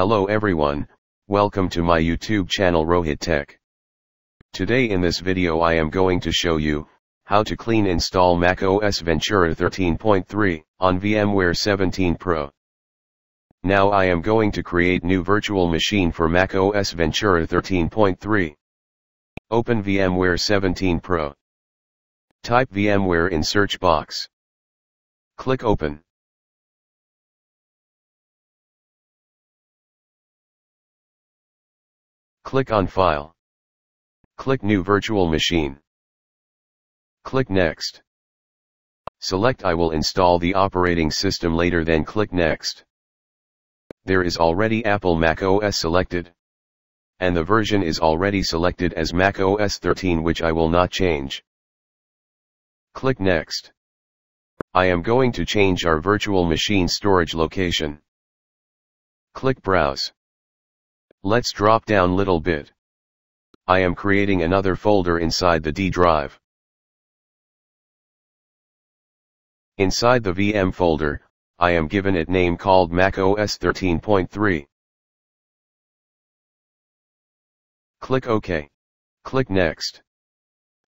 Hello everyone, welcome to my YouTube channel Rohit Tech. Today in this video I am going to show you how to clean install macOS Ventura 13.3 on VMware 17 Pro. Now I am going to create new virtual machine for macOS Ventura 13.3. Open VMware 17 Pro. Type VMware in search box. Click open. Click on File. Click New Virtual Machine. Click Next. Select I will install the operating system later, then click Next. There is already Apple macOS selected. And the version is already selected as macOS 13, which I will not change. Click Next. I am going to change our virtual machine storage location. Click Browse. Let's drop down little bit. I am creating another folder inside the D drive. Inside the VM folder, I am given it name called macOS 13.3. Click OK. Click Next.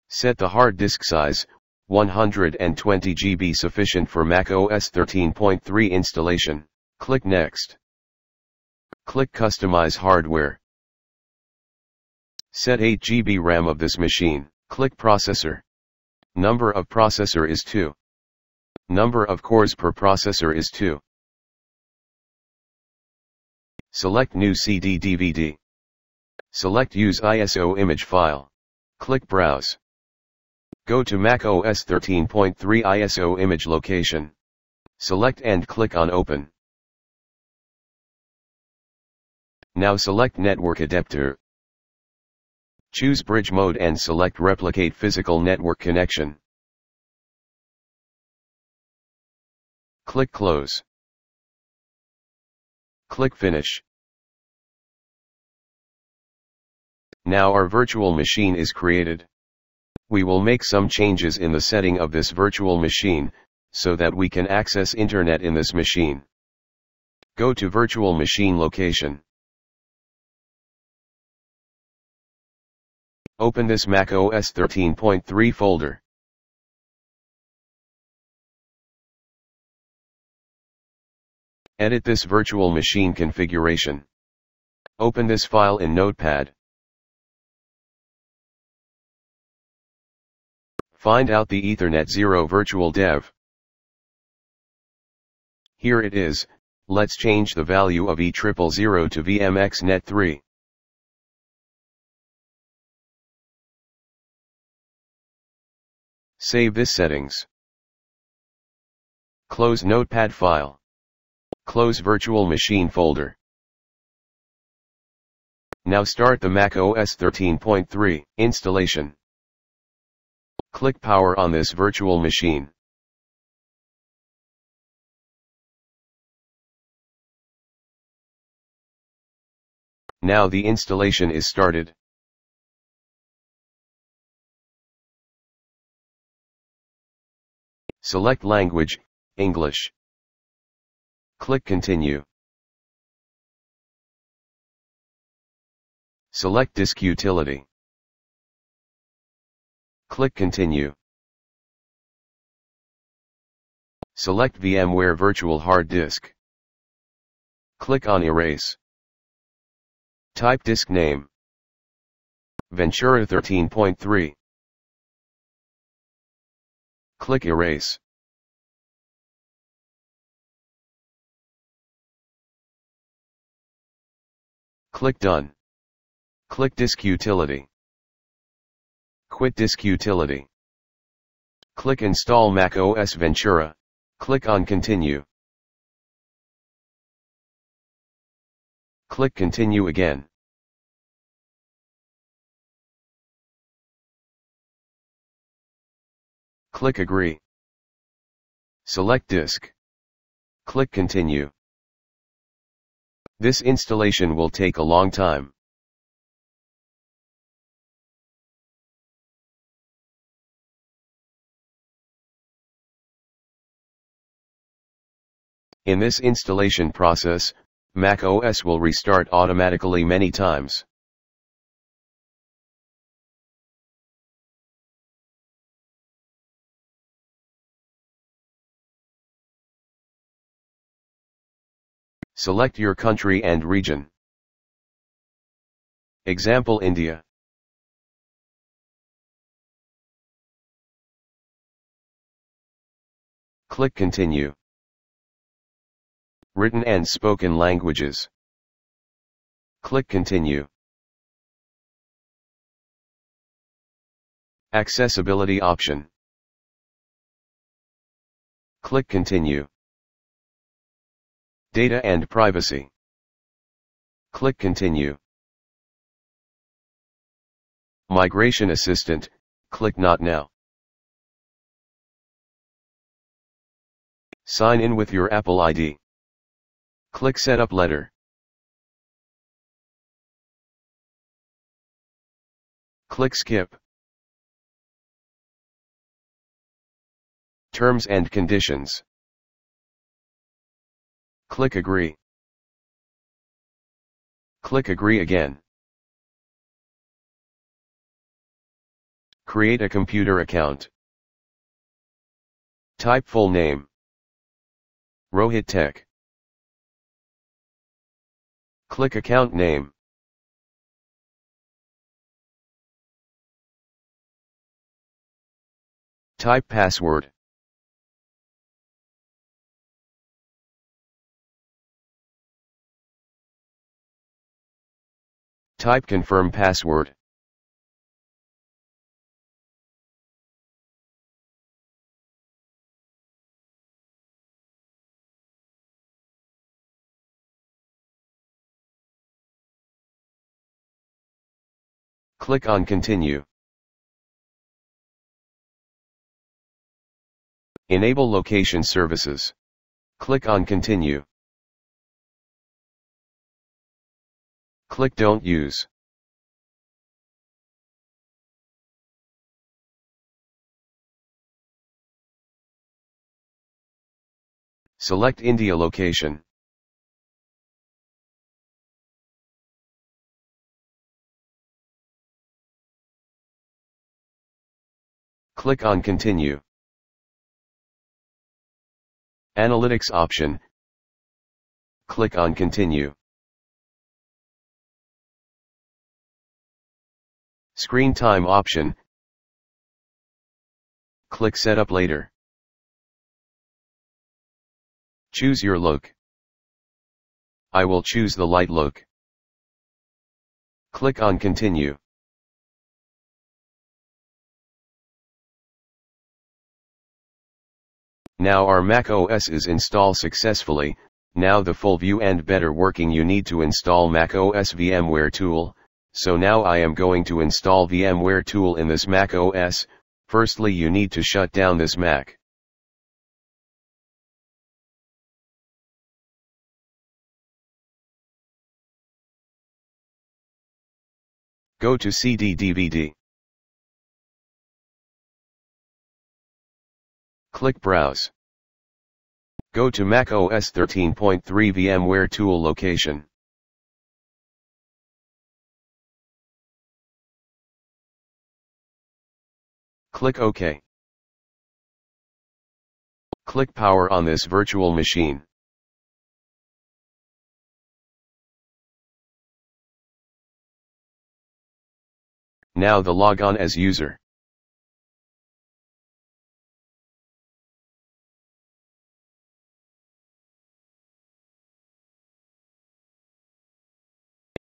Set the hard disk size, 120 GB sufficient for macOS 13.3 installation. Click Next. Click Customize Hardware. Set 8 GB RAM of this machine. Click Processor. Number of processor is 2. Number of cores per processor is 2. Select New CD/DVD. Select Use ISO image file. Click Browse. Go to macOS 13.3 ISO image location. Select and click on Open. Now select Network Adapter. Choose Bridge Mode and select Replicate Physical Network Connection. Click Close. Click Finish. Now our virtual machine is created. We will make some changes in the setting of this virtual machine, so that we can access internet in this machine. Go to virtual machine location. Open this macOS 13.3 folder. Edit this virtual machine configuration. Open this file in Notepad. Find out the Ethernet 0 virtual dev. Here it is. Let's change the value of E000 to VMX Net3. Save this settings. Close Notepad file. Close virtual machine folder. Now start the macOS 13.3 installation. Click Power on this virtual machine. Now the installation is started. Select language, English. Click Continue. Select Disk Utility. Click Continue. Select VMware Virtual Hard Disk. Click on Erase. Type disk name. Ventura 13.3. Click Erase. Click Done. Click Disk Utility. Quit Disk Utility. Click Install macOS Ventura. Click on Continue. Click Continue again. Click Agree. Select Disk. Click Continue. This installation will take a long time. In this installation process, macOS will restart automatically many times. Select your country and region. Example: India. Click Continue. Written and spoken languages. Click Continue. Accessibility option. Click Continue. Data and privacy. Click Continue. Migration Assistant, click Not Now. Sign in with your Apple ID. Click Setup Letter. Click Skip. Terms and Conditions. Click Agree. Click Agree again. Create a computer account. Type full name. Rohit Tech. Click Account Name. Type Password. Type Confirm Password. Click on Continue. Enable Location Services. Click on Continue. Click Don't Use. Select India location. Click on Continue. Analytics option. Click on Continue. Screen time option. Click Setup Later. Choose your look. I will choose the light look. Click on Continue. Now our macOS is installed successfully. Now the full view and better working, you need to install macOS VMware tool. So now I am going to install VMware tool in this macOS. Firstly, you need to shut down this Mac. Go to CD/DVD. Click Browse. Go to macOS 13.3 VMware tool location. Click OK. Click Power on this virtual machine. Now the log on as user.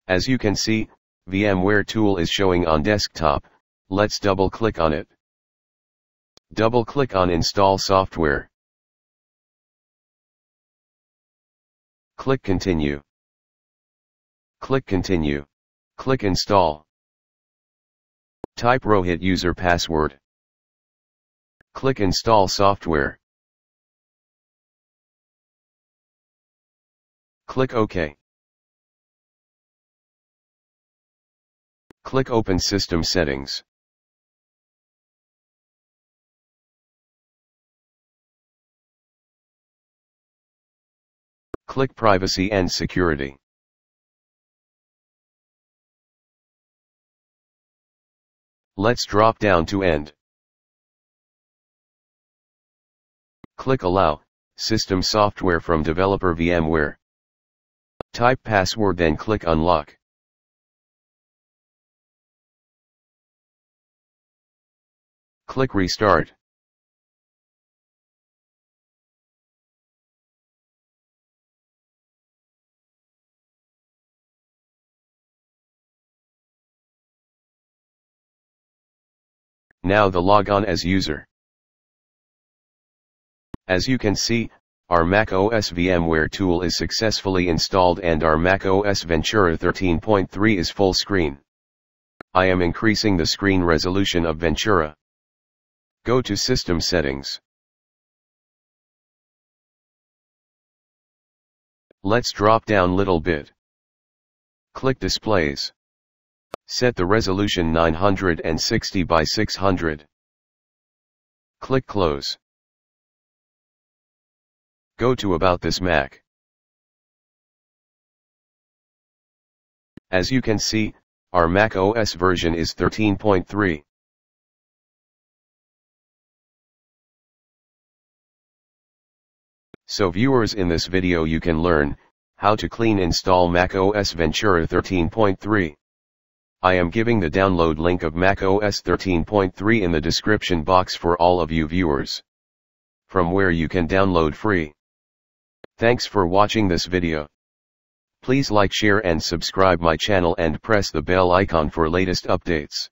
As you can see, VMware tool is showing on desktop. Let's double click on it. Double click on Install Software. Click Continue. Click Continue. Click Install. Type Rohit user password. Click Install Software. Click OK. Click Open System Settings. Click Privacy and Security. Let's drop down to End. Click Allow, System Software from Developer VMware. Type password, then click Unlock. Click Restart. Now the log on as user. As you can see, our macOS VMware tool is successfully installed and our macOS Ventura 13.3 is full screen. I am increasing the screen resolution of Ventura. Go to System Settings. Let's drop down little bit. Click Displays. Set the resolution 960 by 600. Click Close. Go to About This Mac. As you can see, our Mac OS version is 13.3. So viewers, in this video you can learn how to clean install Mac OS Ventura 13.3. I am giving the download link of Mac OS 13.3 in the description box for all of you viewers, from where you can download free. Thanks for watching this video. Please like, share and subscribe my channel and press the bell icon for latest updates.